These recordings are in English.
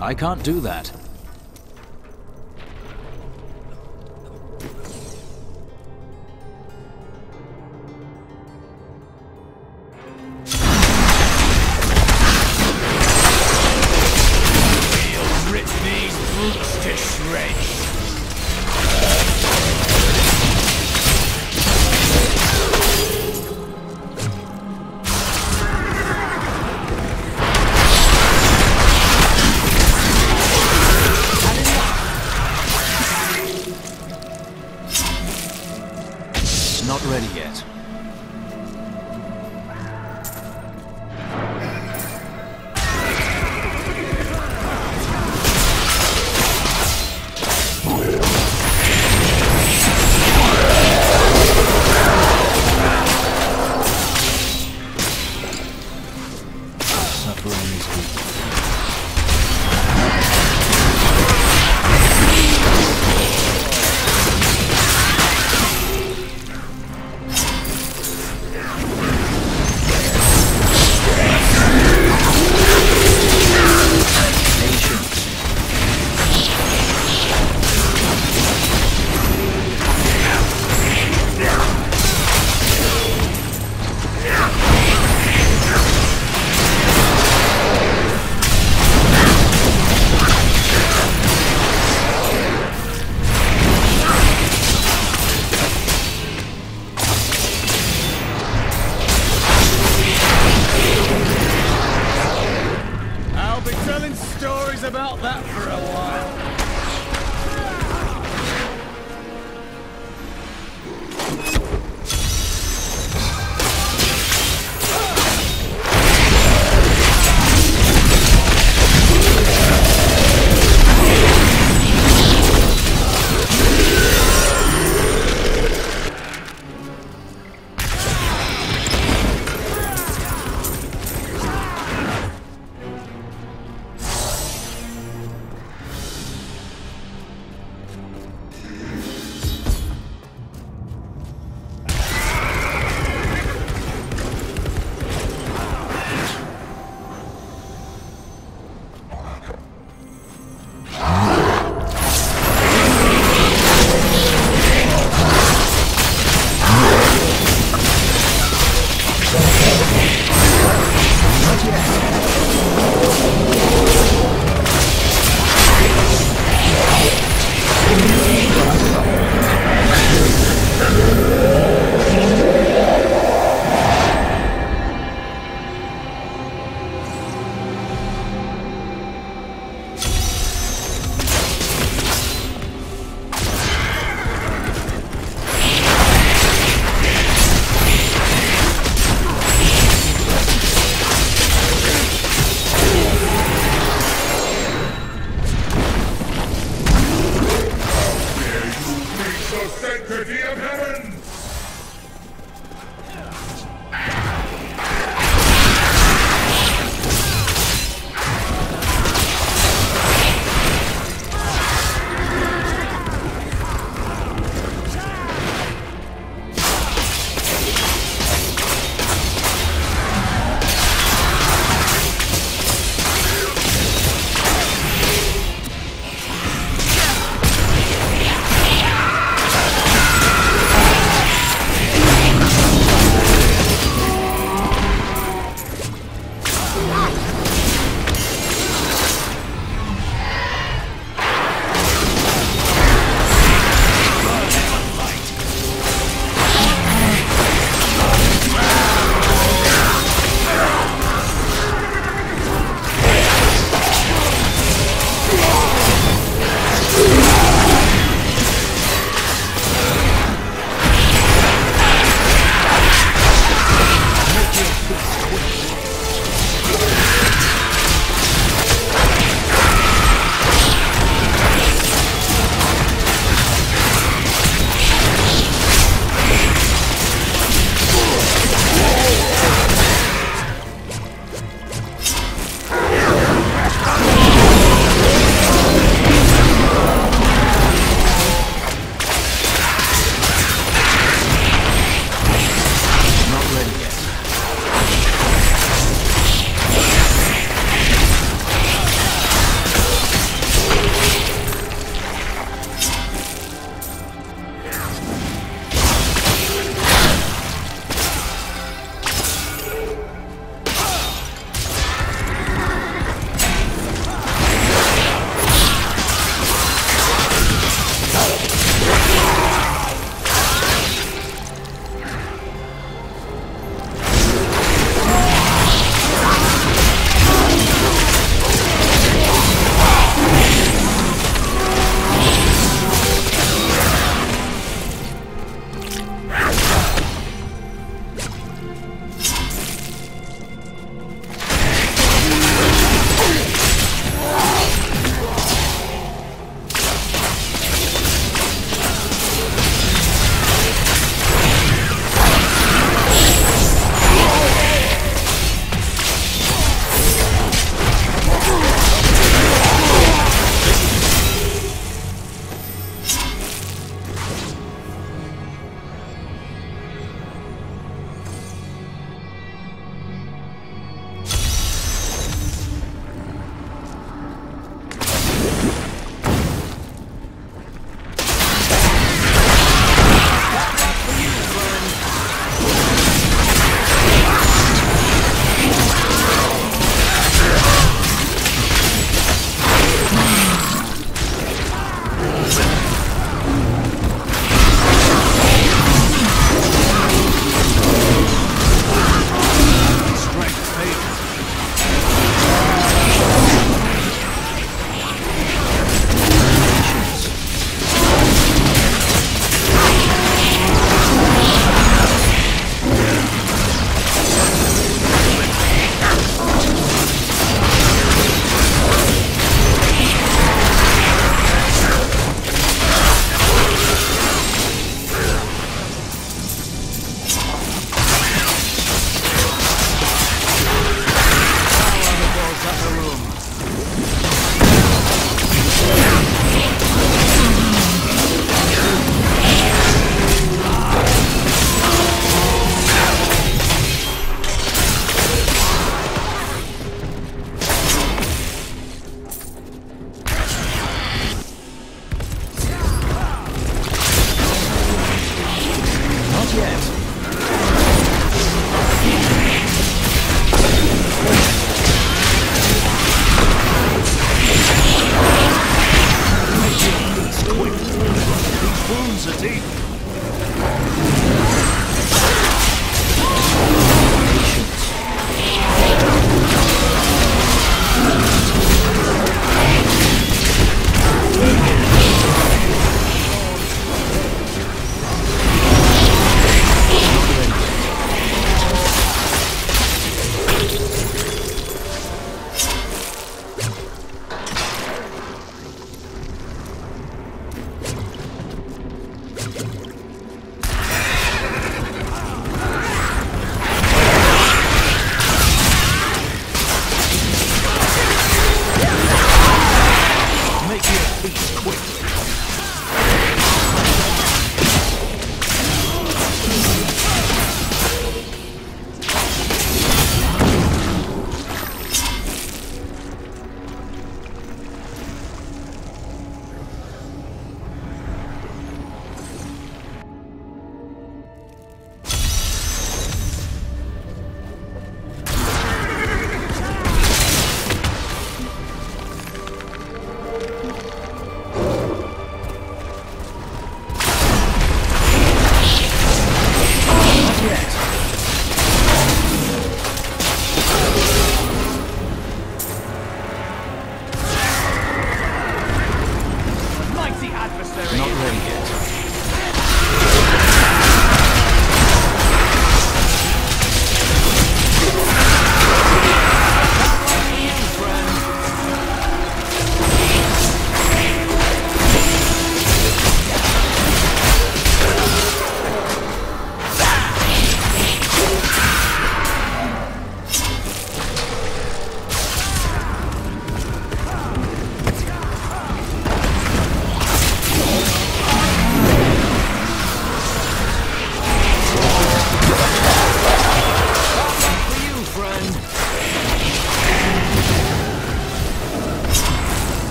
I can't do that. Not ready yet. About that for a while. yet.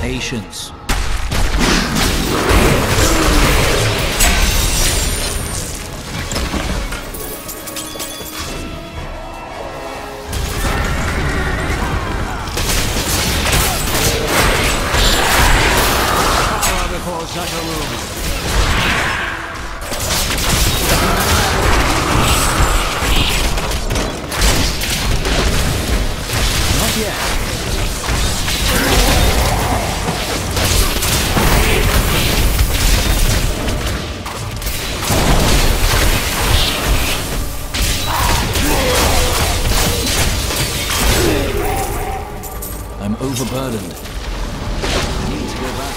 Patience. Overburdened. I need to go back.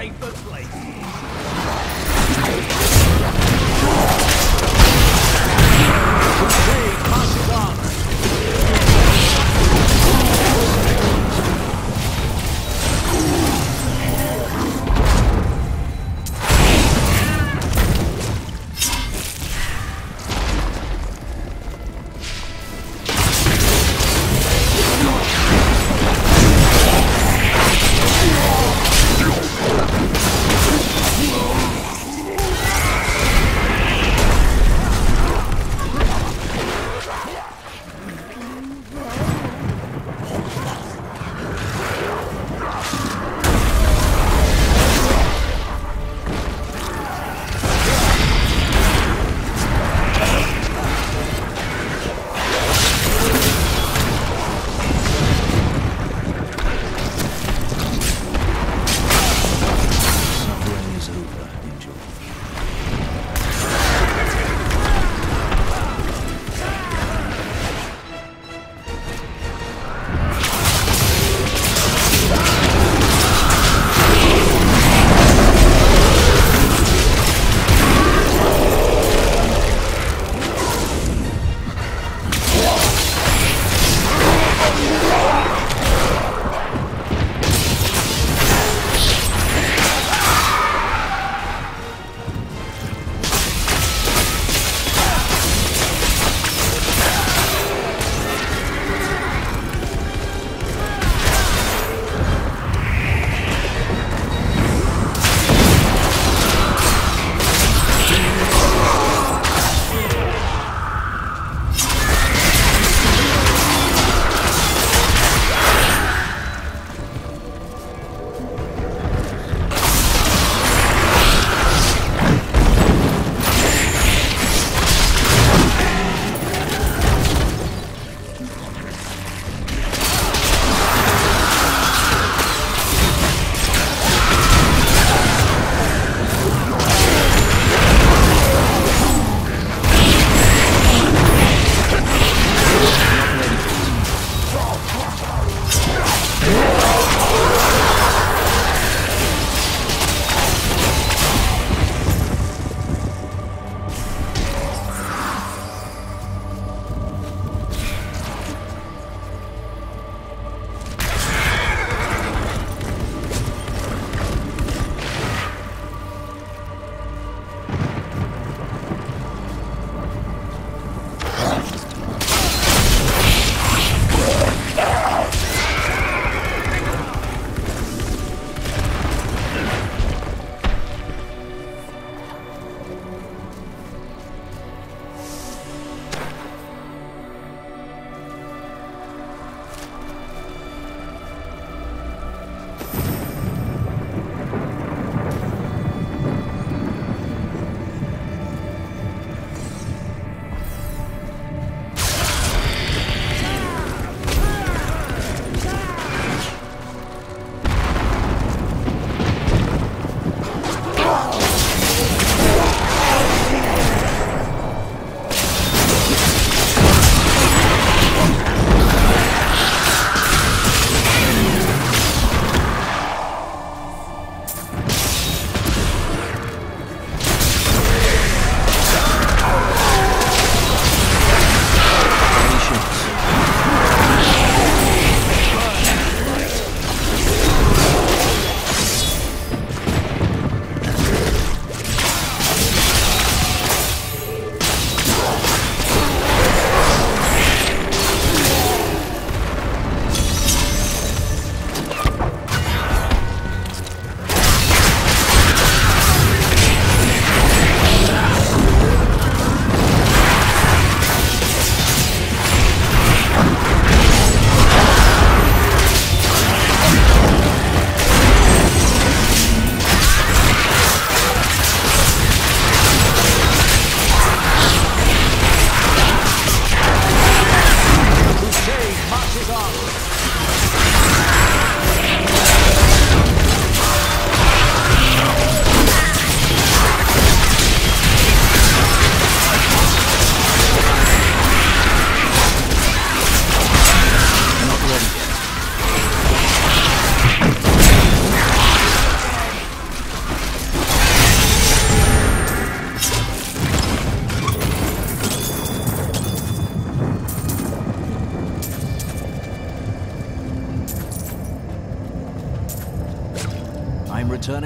safer place. No!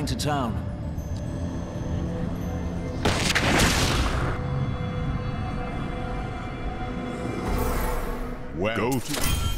going to town. Well. Go to...